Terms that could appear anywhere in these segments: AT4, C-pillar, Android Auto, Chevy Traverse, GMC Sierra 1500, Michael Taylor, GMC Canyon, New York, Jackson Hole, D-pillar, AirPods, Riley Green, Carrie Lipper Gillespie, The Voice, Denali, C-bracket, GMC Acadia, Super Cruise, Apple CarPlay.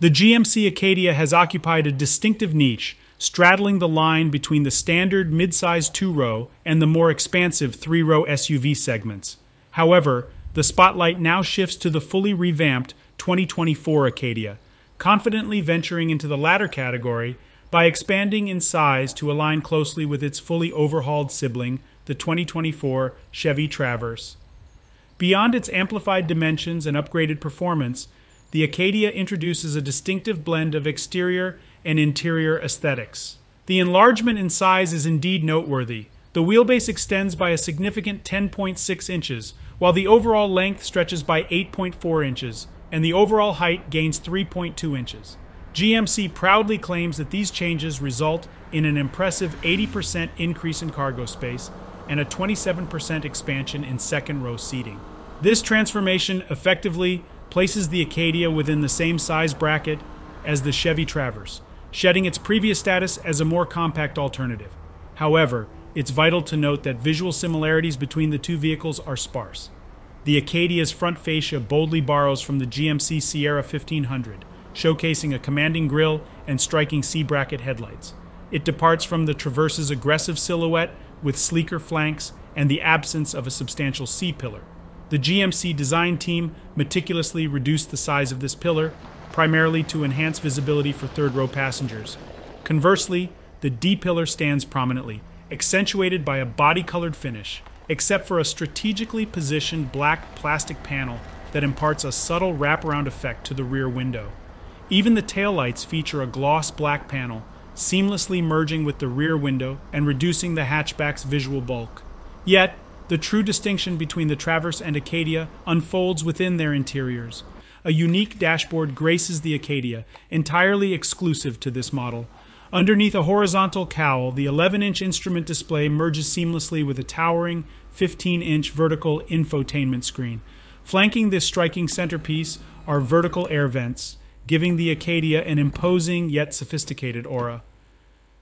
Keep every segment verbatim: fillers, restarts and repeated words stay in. The G M C Acadia has occupied a distinctive niche, straddling the line between the standard midsize two-row and the more expansive three-row S U V segments. However, the spotlight now shifts to the fully revamped twenty twenty-four Acadia, confidently venturing into the latter category by expanding in size to align closely with its fully overhauled sibling, the twenty twenty-four Chevy Traverse. Beyond its amplified dimensions and upgraded performance, the Acadia introduces a distinctive blend of exterior and interior aesthetics. The enlargement in size is indeed noteworthy. The wheelbase extends by a significant ten point six inches, while the overall length stretches by eight point four inches, and the overall height gains three point two inches. G M C proudly claims that these changes result in an impressive eighty percent increase in cargo space and a twenty-seven percent expansion in second-row seating. This transformation effectively places the Acadia within the same size bracket as the Chevy Traverse, shedding its previous status as a more compact alternative. However, it's vital to note that visual similarities between the two vehicles are sparse. The Acadia's front fascia boldly borrows from the G M C Sierra fifteen hundred, showcasing a commanding grille and striking C-bracket headlights. It departs from the Traverse's aggressive silhouette with sleeker flanks and the absence of a substantial C-pillar. The G M C design team meticulously reduced the size of this pillar, primarily to enhance visibility for third-row passengers. Conversely, the D-pillar stands prominently, accentuated by a body-colored finish, except for a strategically positioned black plastic panel that imparts a subtle wraparound effect to the rear window. Even the taillights feature a gloss black panel, seamlessly merging with the rear window and reducing the hatchback's visual bulk. Yet, the true distinction between the Traverse and Acadia unfolds within their interiors. A unique dashboard graces the Acadia, entirely exclusive to this model. Underneath a horizontal cowl, the eleven-inch instrument display merges seamlessly with a towering fifteen-inch vertical infotainment screen. Flanking this striking centerpiece are vertical air vents, giving the Acadia an imposing yet sophisticated aura.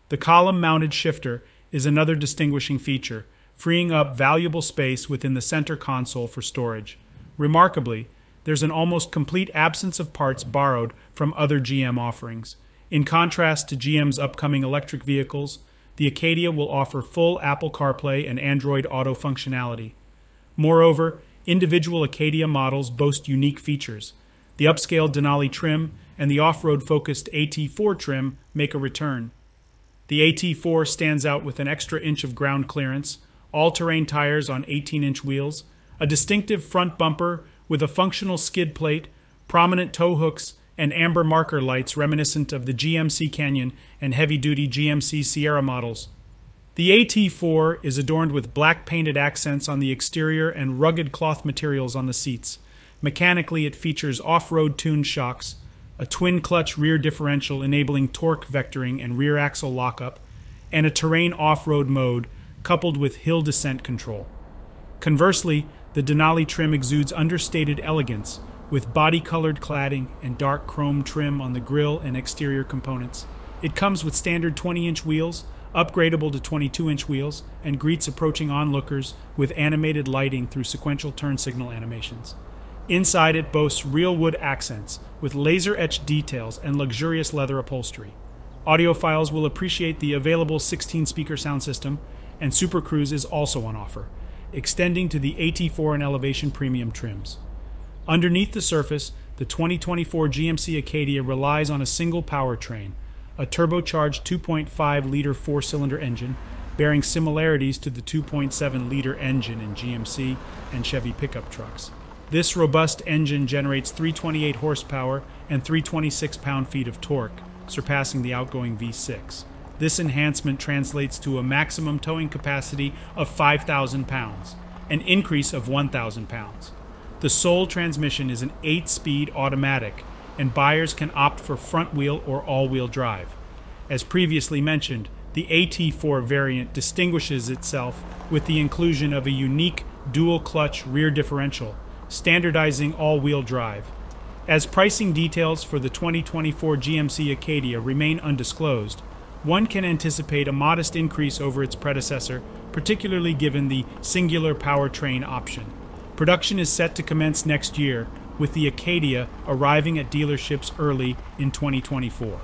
The column-mounted shifter is another distinguishing feature, freeing up valuable space within the center console for storage. Remarkably, there's an almost complete absence of parts borrowed from other G M offerings. In contrast to G M's upcoming electric vehicles, the Acadia will offer full Apple CarPlay and Android Auto functionality. Moreover, individual Acadia models boast unique features. The upscale Denali trim and the off-road-focused A T four trim make a return. The A T four stands out with an extra inch of ground clearance, all-terrain tires on eighteen-inch wheels, a distinctive front bumper with a functional skid plate, prominent tow hooks, and amber marker lights reminiscent of the G M C Canyon and heavy-duty G M C Sierra models. The A T four is adorned with black-painted accents on the exterior and rugged cloth materials on the seats. Mechanically, it features off-road tuned shocks, a twin-clutch rear differential enabling torque vectoring and rear axle lockup, and a terrain off-road mode coupled with hill descent control. Conversely, the Denali trim exudes understated elegance, with body-colored cladding and dark chrome trim on the grille and exterior components. It comes with standard twenty-inch wheels, upgradable to twenty-two-inch wheels, and greets approaching onlookers with animated lighting through sequential turn signal animations. Inside, it boasts real wood accents, with laser-etched details and luxurious leather upholstery. Audiophiles will appreciate the available sixteen-speaker sound system, and Super Cruise is also on offer, extending to the A T four and Elevation Premium trims. Underneath the surface, the twenty twenty-four G M C Acadia relies on a single powertrain, a turbocharged two point five liter four-cylinder engine, bearing similarities to the two point seven liter engine in G M C and Chevy pickup trucks. This robust engine generates three hundred twenty-eight horsepower and three hundred twenty-six pound-feet of torque, surpassing the outgoing V six. This enhancement translates to a maximum towing capacity of five thousand pounds, an increase of one thousand pounds. The sole transmission is an eight-speed automatic, and buyers can opt for front-wheel or all-wheel drive. As previously mentioned, the A T four variant distinguishes itself with the inclusion of a unique dual-clutch rear differential, standardizing all-wheel drive. As pricing details for the twenty twenty-four G M C Acadia remain undisclosed, one can anticipate a modest increase over its predecessor, particularly given the singular powertrain option. Production is set to commence next year, with the Acadia arriving at dealerships early in twenty twenty-four.